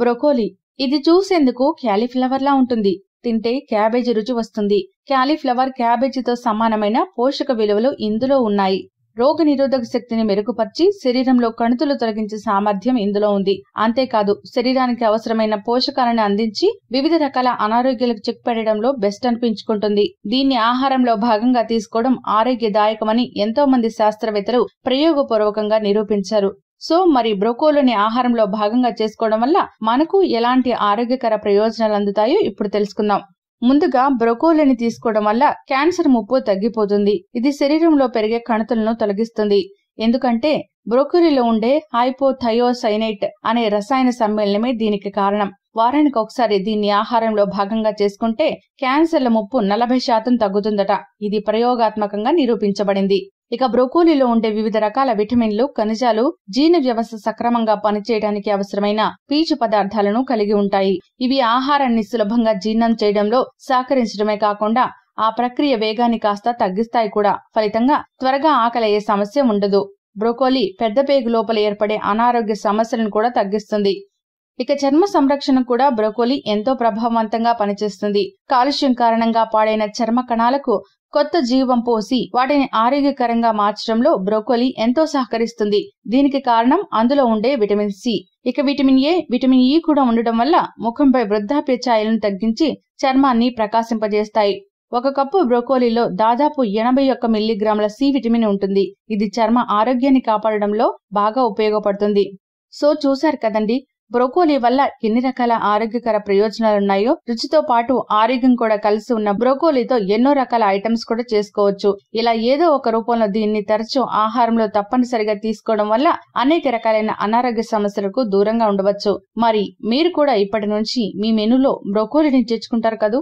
Broccoli. ఇది చూసేందుకు క్యాలీఫ్లవర్లా ఉంటుంది. తింటే క్యాబేజీ రుచి వస్తుంది. క్యాలీఫ్లవర్ క్యాబేజీతో సమానమైన పోషక విలువలు ఇందులో ఉన్నాయి. రోగ నిరోధక శక్తిని మెరుగుపరిచి శరీరంలో కణుతులు తొలగించే సామర్థ్యం ఇందులో ఉంది. అంతేకాదు శరీరానికి అవసరమైన పోషకాలను అందించి వివిధ రకాల అనారోగ్యాలకు చెక్ పెట్టడంలో బెస్ట్ అనిపించుకుంటుంది. దీన్ని ఆహారంలో భాగంగా తీసుకోవడం ఆరోగ్యదాయకమని ఎంతో మంది శాస్త్రవేత్తలు ప్రయోగపూర్వకంగా నిరూపించారు. సో మరి బ్రోకోలీని ఆహారంలో భాగంగా చేసుకోవడం వల్ల మనకు ఎలాంటి ఆరోగ్యకర ప్రయోజనాలు అందుతాయో ఇప్పుడు తెలుసుకుందాం. ముందుగా బ్రొకోలీని తీసుకోవడం వల్ల క్యాన్సర్ ముప్పు తగ్గిపోతుంది. ఇది శరీరంలో పెరిగే కణుతులను తొలగిస్తుంది. ఎందుకంటే బ్రొకోలీలో ఉండే హైపోథయోసైనేట్ అనే రసాయన సమ్మేళనమే దీనికి కారణం. వారానికి ఒకసారి దీన్ని ఆహారంలో భాగంగా చేసుకుంటే క్యాన్సర్ల ముప్పు 40% తగ్గుతుందట. ఇది ప్రయోగాత్మకంగా నిరూపించబడింది. ఇక బ్రోకోలీలో ఉండే వివిధ రకాల విటమిన్లు, ఖనిజాలు జీర్ణ వ్యవస్థ సక్రమంగా పనిచేయడానికి అవసరమైన పీచు పదార్థాలను కలిగి ఉంటాయి. ఇవి ఆహారాన్ని సులభంగా జీర్ణం చేయడంలో సహకరించడమే కాకుండా ఆ ప్రక్రియ వేగాన్ని కాస్త తగ్గిస్తాయి కూడా. ఫలితంగా త్వరగా ఆకలయ్యే సమస్య ఉండదు. బ్రోకోలీ పెద్ద పేగు లోపల ఏర్పడే అనారోగ్య సమస్యలను కూడా తగ్గిస్తుంది. ఇక చర్మ సంరక్షణ కూడా బ్రోకోలీ ఎంతో ప్రభావవంతంగా పనిచేస్తుంది. కాలుష్యం కారణంగా పాడైన చర్మ కణాలకు కొత్త జీవం పోసి వాటిని ఆరోగ్యకరంగా మార్చడంలో బ్రోకోలీ ఎంతో సహకరిస్తుంది. దీనికి కారణం అందులో ఉండే విటమిన్ సి. ఇక విటమిన్ ఏ, విటమిన్ ఈ కూడా ఉండడం వల్ల ముఖంపై వృద్ధాప్య ఛాయలను తగ్గించి చర్మాన్ని ప్రకాశింపజేస్తాయి. 1 కప్పు బ్రోకోలీలో దాదాపు 81 మిల్లీగ్రాముల సి విటమిన్ ఉంటుంది. ఇది చర్మ ఆరోగ్యాన్ని కాపాడడంలో బాగా ఉపయోగపడుతుంది. సో చూశారు కదండి, బ్రోకోలీ వల్ల ఎన్ని రకాల ఆరోగ్యకర ప్రయోజనాలున్నాయో. రుచితో పాటు ఆరోగ్యం కూడా కలిసి ఉన్న బ్రోకోలీతో ఎన్నో రకాల ఐటమ్స్ కూడా చేసుకోవచ్చు. ఇలా ఏదో ఒక రూపంలో దీన్ని తరచూ ఆహారంలో తప్పనిసరిగా తీసుకోవడం వల్ల అనేక రకాలైన అనారోగ్య సమస్యలకు దూరంగా ఉండవచ్చు. మరి మీరు కూడా ఇప్పటి నుంచి మీ మెనూలో బ్రోకోలీని చేర్చుకుంటారు కదూ.